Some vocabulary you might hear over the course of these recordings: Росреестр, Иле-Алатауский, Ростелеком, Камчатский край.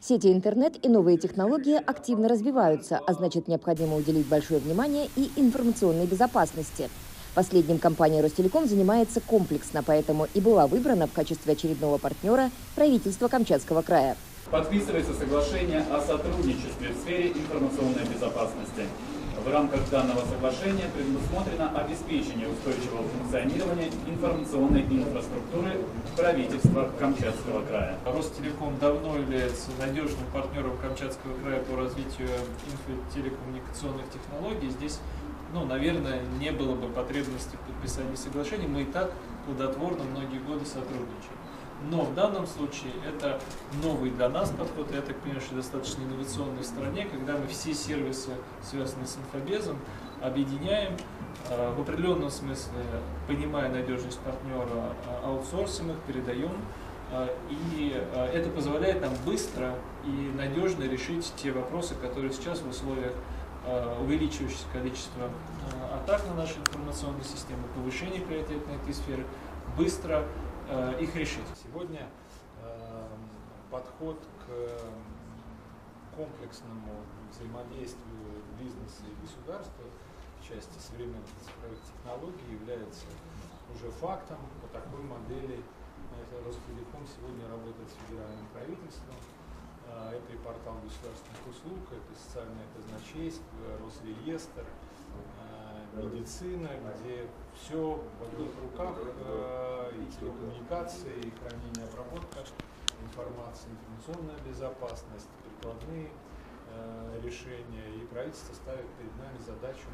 Сети интернет и новые технологии активно развиваются, а значит, необходимо уделить большое внимание и информационной безопасности. Последним компания «Ростелеком» занимается комплексно, поэтому и была выбрана в качестве очередного партнера правительство Камчатского края. Подписывается соглашение о сотрудничестве в сфере информационной безопасности. В рамках данного соглашения предусмотрено обеспечение устойчивого функционирования информационной инфраструктуры правительства Камчатского края. Ростелеком давно является надежным партнером Камчатского края по развитию инфотелекоммуникационных технологий. Здесь, наверное, не было бы потребности в подписании соглашений. Мы и так плодотворно многие годы сотрудничаем. Но в данном случае это новый для нас подход, я так понимаю, что достаточно инновационной стране, когда мы все сервисы, связанные с инфобезом, объединяем, в определенном смысле понимая надежность партнера, аутсорсим их, передаем, и это позволяет нам быстро и надежно решить те вопросы, которые сейчас в условиях увеличивающегося количества атак на наши информационные системы, повышения приоритетной этой сферы, быстро их решить. Сегодня подход к комплексному взаимодействию бизнеса и государства в части современных цифровых технологий является уже фактом. По такой модели Ростелеком сегодня работает с федеральным правительством. Это и портал государственных услуг, это социальное казначейство, Росреестр, медицина, где все в одних руках, и телекоммуникации, и хранение, обработка информации, информационная безопасность, прикладные решения. И правительство ставит перед нами задачу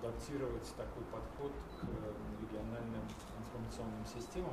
адаптировать такой подход к региональным информационным системам.